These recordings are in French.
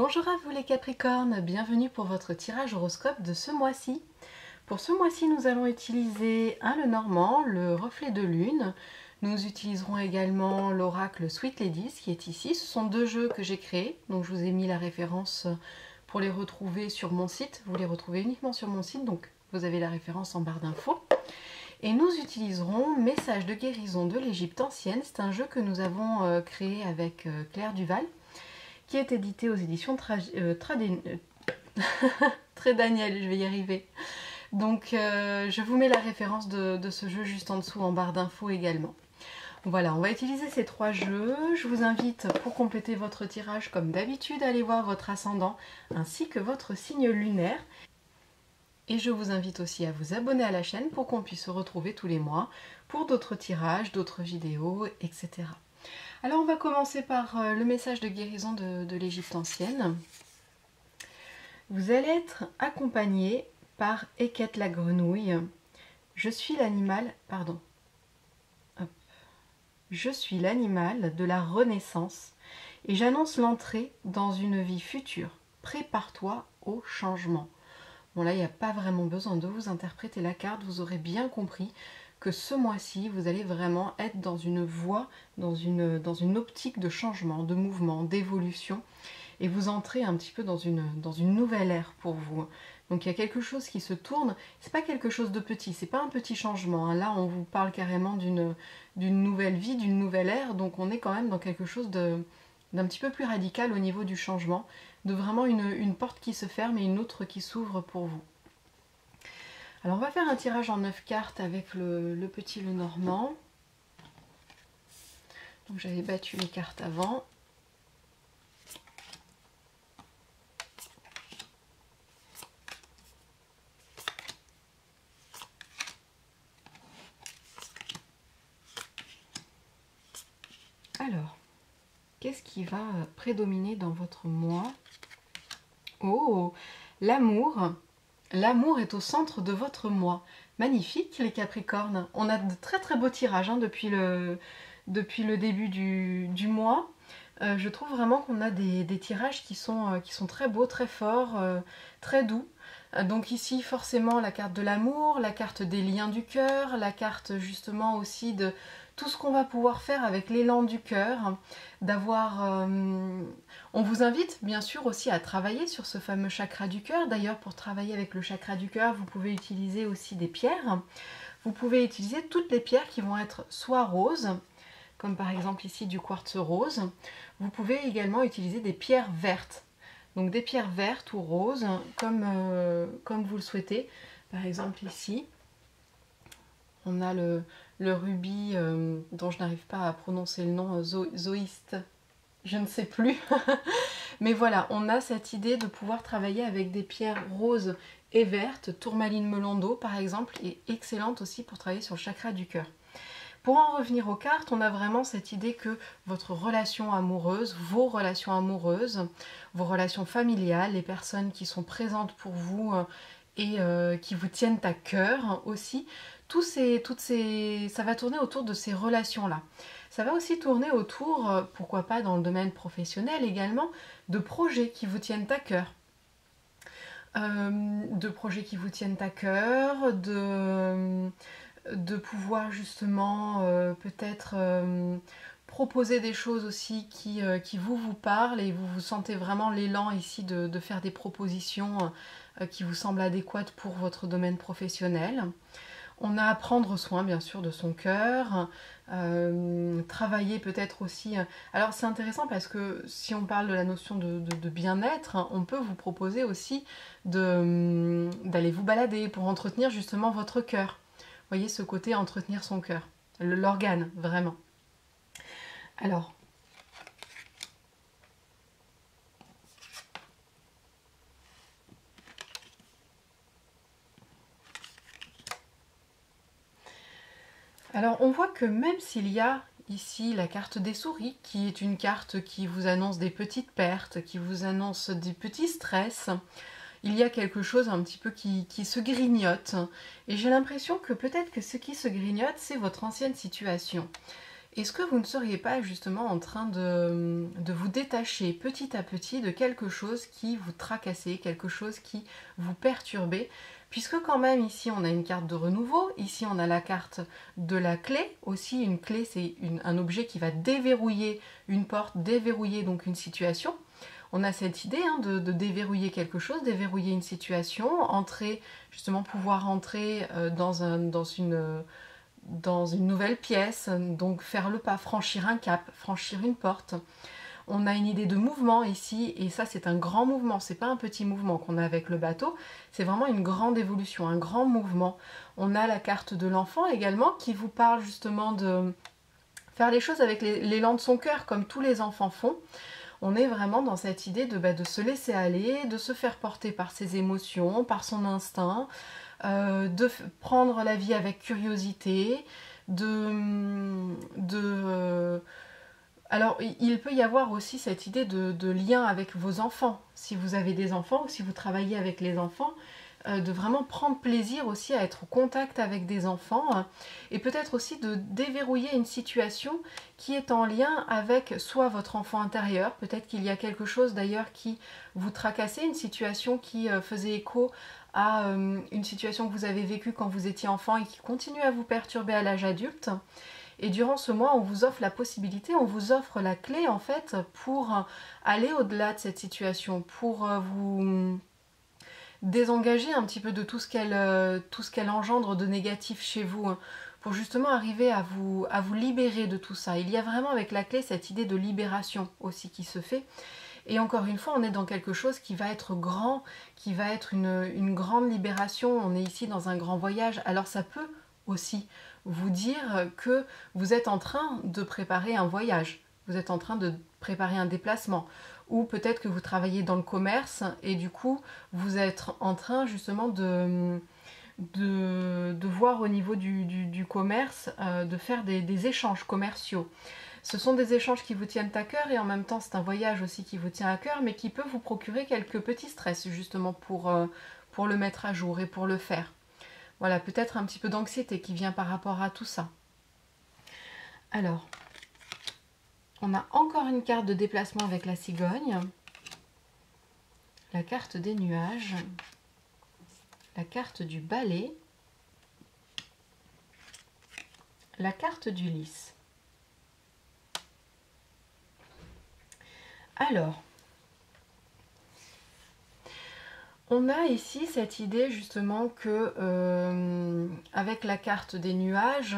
Bonjour à vous les Capricornes, bienvenue pour votre tirage horoscope de ce mois-ci. Pour ce mois-ci, nous allons utiliser le Normand, le reflet de lune. Nous utiliserons également l'oracle Sweet Ladies qui est ici. Ce sont deux jeux que j'ai créés, donc je vous ai mis la référence pour les retrouver sur mon site. Vous les retrouvez uniquement sur mon site, donc vous avez la référence en barre d'infos. Et nous utiliserons Message de guérison de l'Égypte ancienne. C'est un jeu que nous avons créé avec Claire Duval, qui est édité aux éditions Très Daniel, je vais y arriver. Donc je vous mets la référence de ce jeu juste en dessous en barre d'infos également. Voilà, on va utiliser ces trois jeux. Je vous invite pour compléter votre tirage comme d'habitude à aller voir votre ascendant ainsi que votre signe lunaire. Et je vous invite aussi à vous abonner à la chaîne pour qu'on puisse se retrouver tous les mois pour d'autres tirages, d'autres vidéos, etc. Alors on va commencer par le message de guérison de l'Égypte ancienne. Vous allez être accompagné par Equette la Grenouille. Je suis l'animal de la renaissance et j'annonce l'entrée dans une vie future. Prépare-toi au changement. Bon là, il n'y a pas vraiment besoin de vous interpréter la carte, vous aurez bien compris que ce mois-ci, vous allez vraiment être dans une voie, dans une optique de changement, de mouvement, d'évolution, et vous entrez un petit peu dans une nouvelle ère pour vous. Donc il y a quelque chose qui se tourne, c'est pas quelque chose de petit, c'est pas un petit changement. Là, on vous parle carrément d'une nouvelle vie, d'une nouvelle ère, donc on est quand même dans quelque chose d'un petit peu plus radical au niveau du changement, de vraiment une porte qui se ferme et une autre qui s'ouvre pour vous. Alors on va faire un tirage en 9 cartes avec le petit le Normand. Donc j'avais battu les cartes avant. Alors, qu'est-ce qui va prédominer dans votre moi? Oh, l'amour! L'amour est au centre de votre moi. Magnifique les Capricornes. On a de très très beaux tirages hein, depuis le début du mois. Je trouve vraiment qu'on a des tirages qui sont très beaux, très forts, très doux. Donc ici forcément la carte de l'amour, la carte des liens du cœur, la carte justement aussi de tout ce qu'on va pouvoir faire avec l'élan du cœur, d'avoir... On vous invite bien sûr aussi à travailler sur ce fameux chakra du cœur. D'ailleurs, pour travailler avec le chakra du cœur, vous pouvez utiliser aussi des pierres. Vous pouvez utiliser toutes les pierres qui vont être soit roses, comme par exemple ici du quartz rose. Vous pouvez également utiliser des pierres vertes. Donc des pierres vertes ou roses, comme vous le souhaitez. Par exemple ici, on a le rubis dont je n'arrive pas à prononcer le nom, zoïste, je ne sais plus. Mais voilà, on a cette idée de pouvoir travailler avec des pierres roses et vertes. Tourmaline melon d'eau par exemple est excellente aussi pour travailler sur le chakra du cœur. Pour en revenir aux cartes, on a vraiment cette idée que votre relation amoureuse, vos relations amoureuses, vos relations familiales, les personnes qui sont présentes pour vous et qui vous tiennent à cœur aussi, ça va tourner autour de ces relations-là. Ça va aussi tourner autour, pourquoi pas dans le domaine professionnel également, de projets qui vous tiennent à cœur. De pouvoir justement peut-être proposer des choses aussi qui vous parlent et vous sentez vraiment l'élan ici de faire des propositions qui vous semblent adéquates pour votre domaine professionnel. On a à prendre soin bien sûr de son cœur, travailler peut-être aussi... Alors c'est intéressant parce que si on parle de la notion de bien-être, hein, on peut vous proposer aussi d'aller vous balader pour entretenir justement votre cœur. Vous voyez ce côté entretenir son cœur, l'organe vraiment. Alors... Alors on voit que même s'il y a ici la carte des souris, qui est une carte qui vous annonce des petites pertes, qui vous annonce des petits stress, il y a quelque chose un petit peu qui se grignote. Et j'ai l'impression que peut-être que ce qui se grignote, c'est votre ancienne situation. Est-ce que vous ne seriez pas justement en train de vous détacher petit à petit de quelque chose qui vous tracassait, quelque chose qui vous perturbait, puisque quand même ici on a une carte de renouveau, ici on a la carte de la clé aussi. Une clé, c'est un objet qui va déverrouiller une porte, déverrouiller donc une situation. On a cette idée hein, de déverrouiller quelque chose, déverrouiller une situation, entrer, justement pouvoir entrer dans une nouvelle pièce, donc faire le pas, franchir un cap, franchir une porte. On a une idée de mouvement ici, et ça c'est un grand mouvement, c'est pas un petit mouvement qu'on a avec le bateau, c'est vraiment une grande évolution, un grand mouvement. On a la carte de l'enfant également qui vous parle justement de faire les choses avec l'élan de son cœur, comme tous les enfants font. On est vraiment dans cette idée de se laisser aller, de se faire porter par ses émotions, par son instinct, de prendre la vie avec curiosité, Alors, il peut y avoir aussi cette idée de lien avec vos enfants, si vous avez des enfants ou si vous travaillez avec les enfants, de vraiment prendre plaisir aussi à être au contact avec des enfants, hein, et peut-être aussi de déverrouiller une situation qui est en lien avec soit votre enfant intérieur, peut-être qu'il y a quelque chose d'ailleurs qui vous tracassait, une situation qui faisait écho à une situation que vous avez vécue quand vous étiez enfant et qui continue à vous perturber à l'âge adulte. Et durant ce mois, on vous offre la possibilité, on vous offre la clé en fait pour aller au-delà de cette situation, pour vous désengager un petit peu de tout ce qu'elle engendre de négatif chez vous, hein, pour justement arriver à vous libérer de tout ça. Il y a vraiment avec la clé cette idée de libération aussi qui se fait. Et encore une fois, on est dans quelque chose qui va être grand, qui va être une grande libération. On est ici dans un grand voyage, alors ça peut aussi vous dire que vous êtes en train de préparer un voyage, vous êtes en train de préparer un déplacement, ou peut-être que vous travaillez dans le commerce et du coup vous êtes en train justement de voir au niveau du commerce, de faire des échanges commerciaux. Ce sont des échanges qui vous tiennent à cœur et en même temps c'est un voyage aussi qui vous tient à cœur, mais qui peut vous procurer quelques petits stress justement pour le mettre à jour et pour le faire. Voilà, peut-être un petit peu d'anxiété qui vient par rapport à tout ça. Alors, on a encore une carte de déplacement avec la cigogne, la carte des nuages, la carte du balai, la carte du lys. Alors, on a ici cette idée justement que avec la carte des nuages,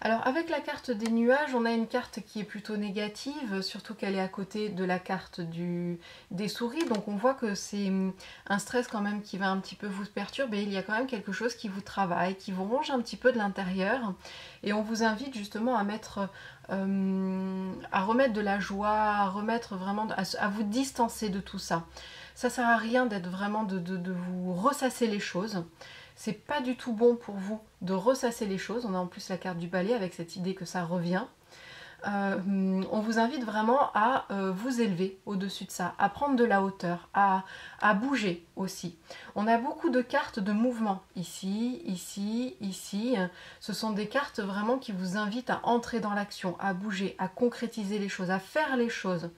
alors avec la carte des nuages, on a une carte qui est plutôt négative, surtout qu'elle est à côté de la carte des souris, donc on voit que c'est un stress quand même qui va un petit peu vous perturber. Il y a quand même quelque chose qui vous travaille, qui vous ronge un petit peu de l'intérieur, et on vous invite justement à remettre de la joie, à remettre vraiment, à vous distancer de tout ça. Ça sert à rien d'être vraiment de vous ressasser les choses. C'est pas du tout bon pour vous de ressasser les choses. On a en plus la carte du balai avec cette idée que ça revient. On vous invite vraiment à vous élever au-dessus de ça, à prendre de la hauteur, à bouger aussi. On a beaucoup de cartes de mouvement ici, ici, ici. Ce sont des cartes vraiment qui vous invitent à entrer dans l'action, à bouger, à concrétiser les choses, à faire les choses.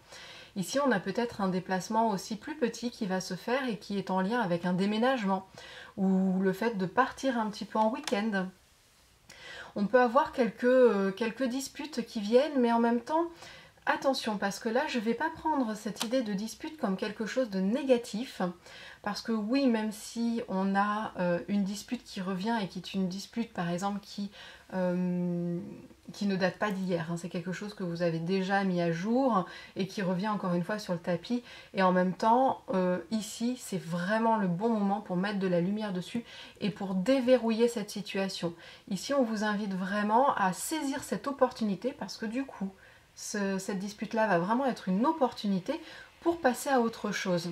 Ici, on a peut-être un déplacement aussi plus petit qui va se faire et qui est en lien avec un déménagement ou le fait de partir un petit peu en week-end. On peut avoir quelques disputes qui viennent, mais en même temps, attention, parce que là, je ne vais pas prendre cette idée de dispute comme quelque chose de négatif, parce que oui, même si on a une dispute qui revient et qui est une dispute, par exemple, qui ne date pas d'hier, hein, c'est quelque chose que vous avez déjà mis à jour et qui revient encore une fois sur le tapis, et en même temps ici c'est vraiment le bon moment pour mettre de la lumière dessus et pour déverrouiller cette situation. Ici on vous invite vraiment à saisir cette opportunité, parce que du coup cette dispute là va vraiment être une opportunité pour passer à autre chose.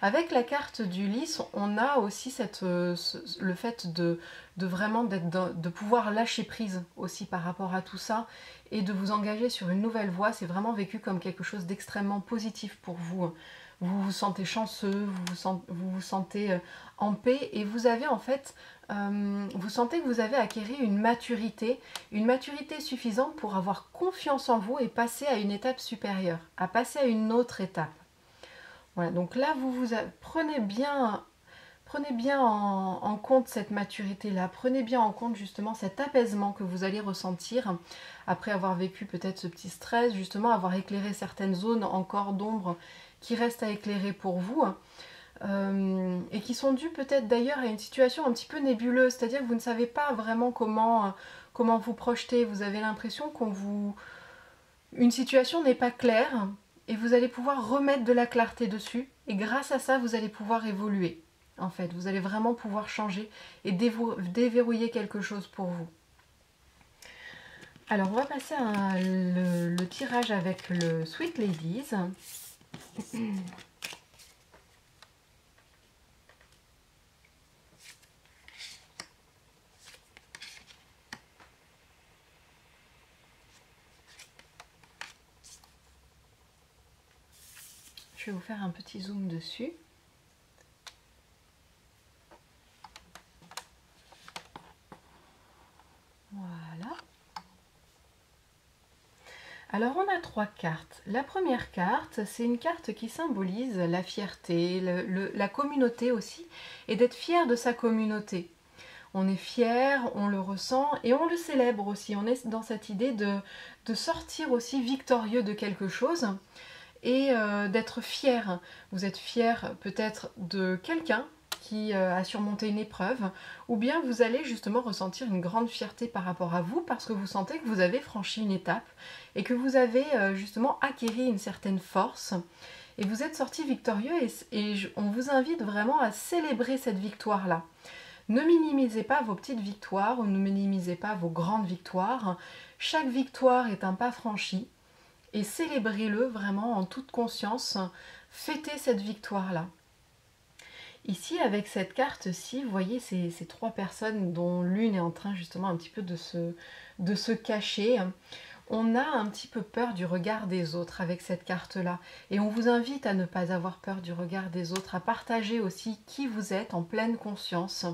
Avec la carte du lys, on a aussi le fait de vraiment de pouvoir lâcher prise aussi par rapport à tout ça et de vous engager sur une nouvelle voie. C'est vraiment vécu comme quelque chose d'extrêmement positif pour vous. Vous vous sentez chanceux, vous vous sentez en paix et vous avez en fait, vous sentez que vous avez acquéri une maturité suffisante pour avoir confiance en vous et passer à une étape supérieure, à passer à une autre étape. Voilà, donc là vous vous prenez bien en compte cette maturité-là, prenez bien en compte justement cet apaisement que vous allez ressentir après avoir vécu peut-être ce petit stress, justement avoir éclairé certaines zones encore d'ombre qui restent à éclairer pour vous et qui sont dues peut-être d'ailleurs à une situation un petit peu nébuleuse, c'est-à-dire que vous ne savez pas vraiment comment vous projeter, vous avez l'impression une situation n'est pas claire et vous allez pouvoir remettre de la clarté dessus et grâce à ça vous allez pouvoir évoluer en fait, vous allez vraiment pouvoir changer et déverrouiller quelque chose pour vous. Alors on va passer à le tirage avec le Sweet Ladies. Je vais vous faire un petit zoom dessus. Voilà. Alors on a trois cartes. La première carte, c'est une carte qui symbolise la fierté, la communauté aussi, et d'être fier de sa communauté. On est fier, on le ressent et on le célèbre aussi. On est dans cette idée de sortir aussi victorieux de quelque chose et d'être fier. Vous êtes fier peut-être de quelqu'un qui a surmonté une épreuve, ou bien vous allez justement ressentir une grande fierté par rapport à vous parce que vous sentez que vous avez franchi une étape et que vous avez justement acquéri une certaine force et vous êtes sorti victorieux et on vous invite vraiment à célébrer cette victoire-là. Ne minimisez pas vos petites victoires ou ne minimisez pas vos grandes victoires. Chaque victoire est un pas franchi et célébrez-le vraiment en toute conscience. Fêtez cette victoire-là. Ici, avec cette carte-ci, vous voyez ces trois personnes dont l'une est en train justement un petit peu de se cacher. On a un petit peu peur du regard des autres avec cette carte-là. Et on vous invite à ne pas avoir peur du regard des autres, à partager aussi qui vous êtes en pleine conscience,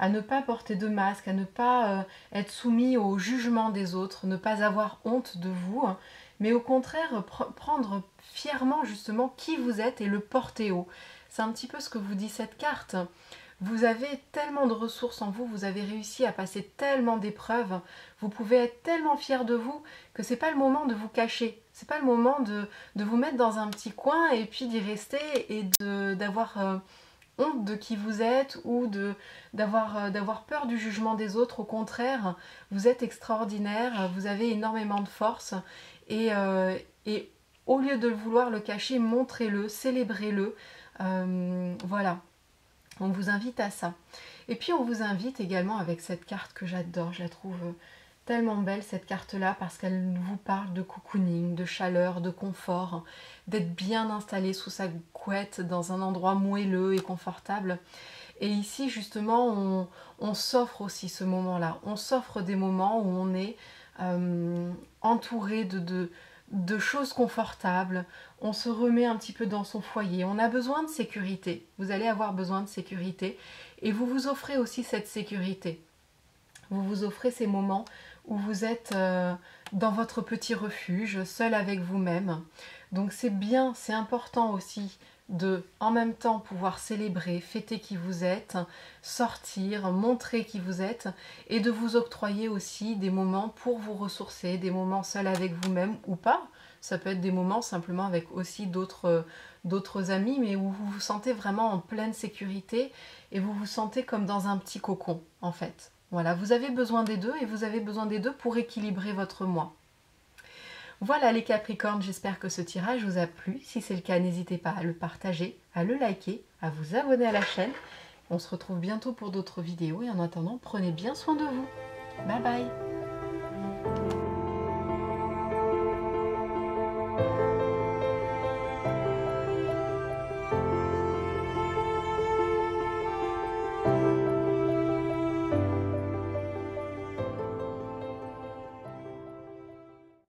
à ne pas porter de masque, à ne pas être soumis au jugement des autres, ne pas avoir honte de vous, mais au contraire, prendre fièrement justement qui vous êtes et le porter haut. C'est un petit peu ce que vous dit cette carte. Vous avez tellement de ressources en vous, vous avez réussi à passer tellement d'épreuves, vous pouvez être tellement fier de vous que c'est pas le moment de vous cacher, c'est pas le moment de vous mettre dans un petit coin et puis d'y rester et d'avoir honte de qui vous êtes ou d'avoir peur du jugement des autres. Au contraire, vous êtes extraordinaire, vous avez énormément de force et au lieu de vouloir le cacher, montrez-le, célébrez-le. Voilà, on vous invite à ça. Et puis on vous invite également avec cette carte que j'adore, je la trouve tellement belle cette carte-là parce qu'elle vous parle de cocooning, de chaleur, de confort, d'être bien installé sous sa couette dans un endroit moelleux et confortable. Et ici justement on s'offre aussi ce moment-là, on s'offre des moments où on est entouré de choses confortables, on se remet un petit peu dans son foyer, on a besoin de sécurité, vous allez avoir besoin de sécurité et vous vous offrez aussi cette sécurité. Vous vous offrez ces moments où vous êtes dans votre petit refuge, seul avec vous-même. Donc c'est bien, c'est important aussi de en même temps pouvoir célébrer, fêter qui vous êtes, sortir, montrer qui vous êtes et de vous octroyer aussi des moments pour vous ressourcer, des moments seuls avec vous-même ou pas. Ça peut être des moments simplement avec aussi d'autres amis mais où vous vous sentez vraiment en pleine sécurité et vous vous sentez comme dans un petit cocon en fait. Voilà, vous avez besoin des deux et vous avez besoin des deux pour équilibrer votre moi. Voilà les Capricornes, j'espère que ce tirage vous a plu. Si c'est le cas, n'hésitez pas à le partager, à le liker, à vous abonner à la chaîne. On se retrouve bientôt pour d'autres vidéos et en attendant, prenez bien soin de vous. Bye bye!